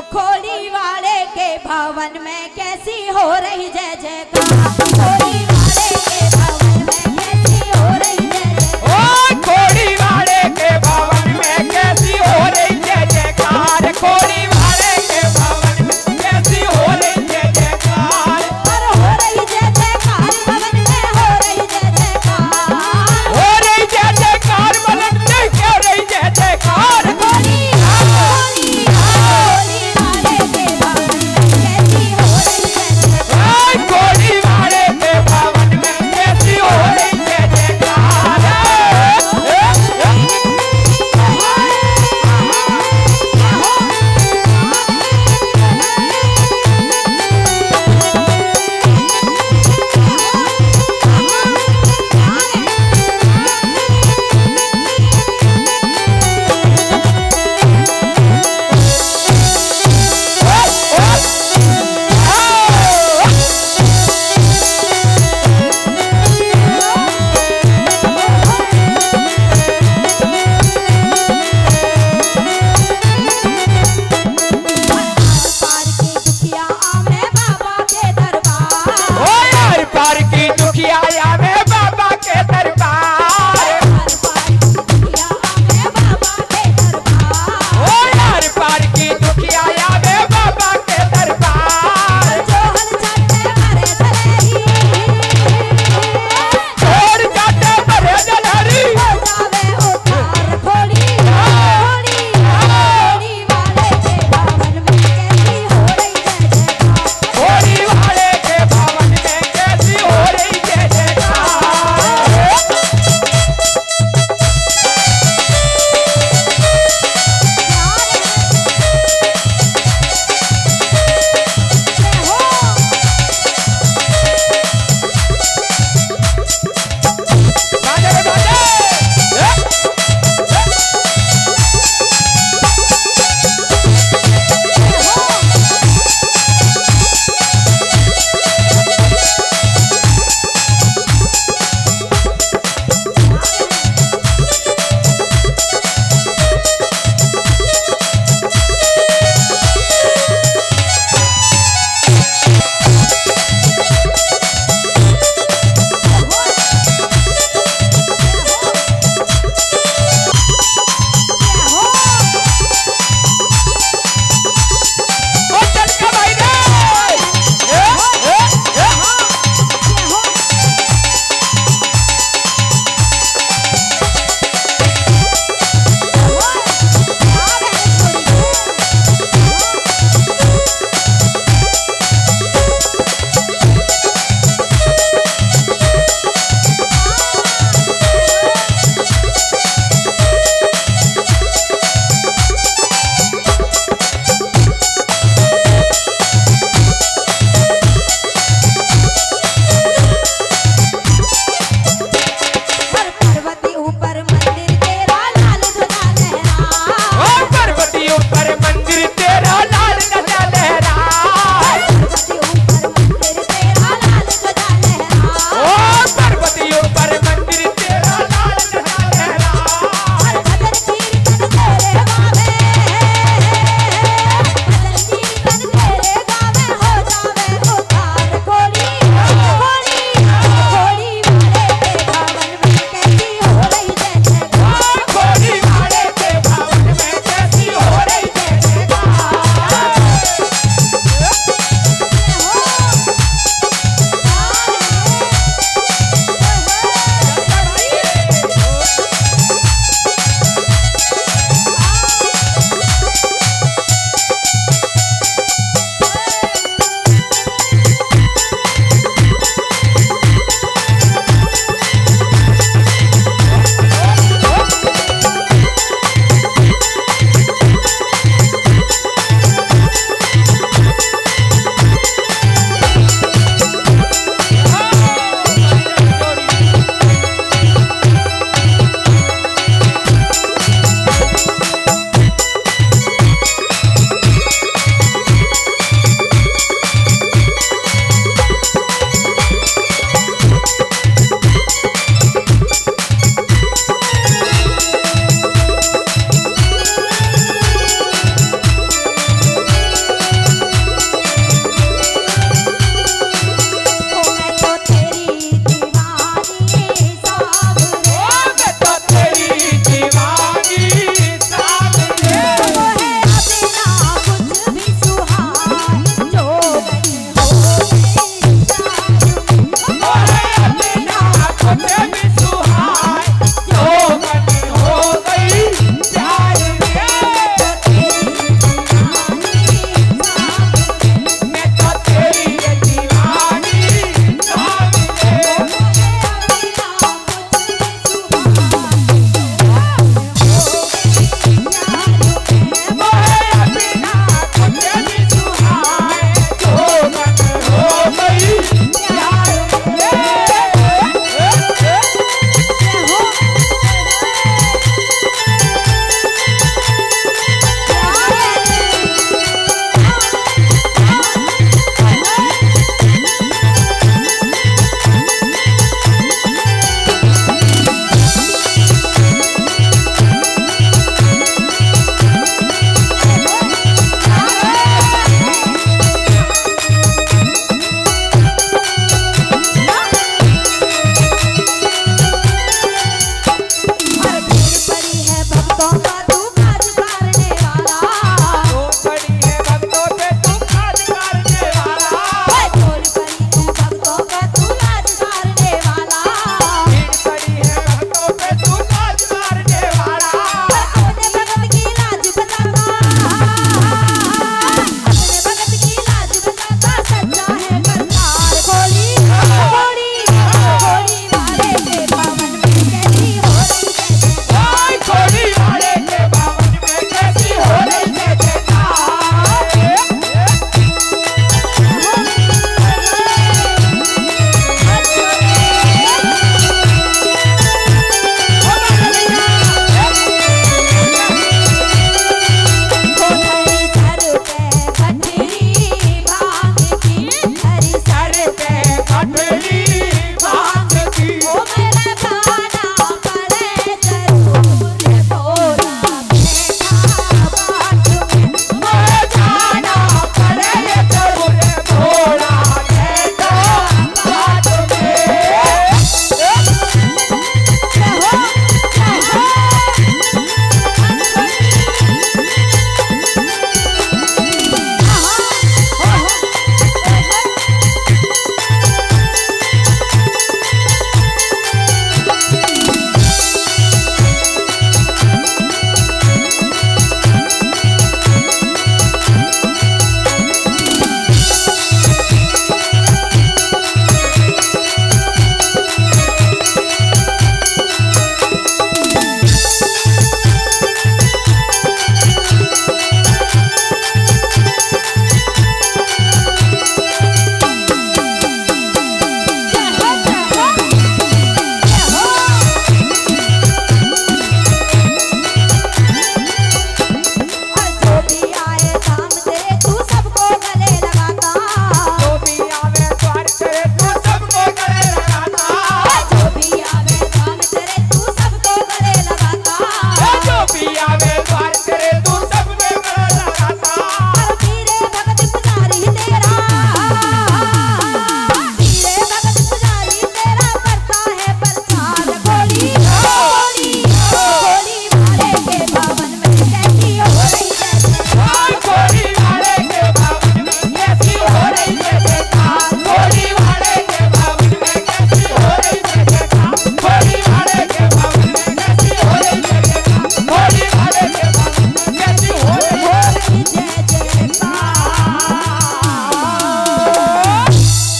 खोली वाले के भवन में कैसी हो रही जय जयकार।